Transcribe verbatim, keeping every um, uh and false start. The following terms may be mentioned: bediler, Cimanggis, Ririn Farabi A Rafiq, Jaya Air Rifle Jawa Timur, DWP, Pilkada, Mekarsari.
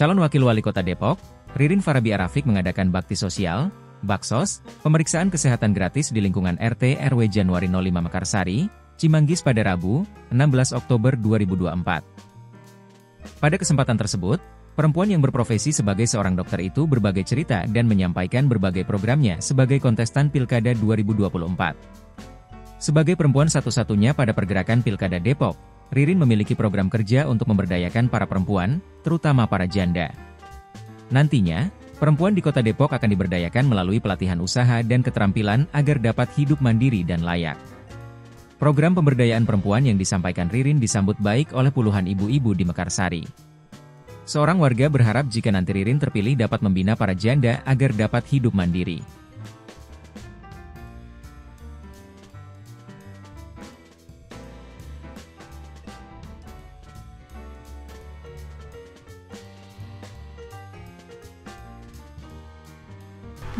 Calon Wakil Wali Kota Depok, Ririn Farabi A Rafiq mengadakan bakti sosial, baksos, pemeriksaan kesehatan gratis di lingkungan R T R W Januari nol lima Mekarsari, Cimanggis pada Rabu, enam belas Oktober dua ribu dua puluh empat. Pada kesempatan tersebut, perempuan yang berprofesi sebagai seorang dokter itu berbagi cerita dan menyampaikan berbagai programnya sebagai kontestan Pilkada dua ribu dua puluh empat. Sebagai perempuan satu-satunya pada pergerakan Pilkada Depok, Ririn memiliki program kerja untuk memberdayakan para perempuan, terutama para janda. Nantinya, perempuan di Kota Depok akan diberdayakan melalui pelatihan usaha dan keterampilan agar dapat hidup mandiri dan layak. Program pemberdayaan perempuan yang disampaikan Ririn disambut baik oleh puluhan ibu-ibu di Mekarsari. Seorang warga berharap jika nanti Ririn terpilih dapat membina para janda agar dapat hidup mandiri.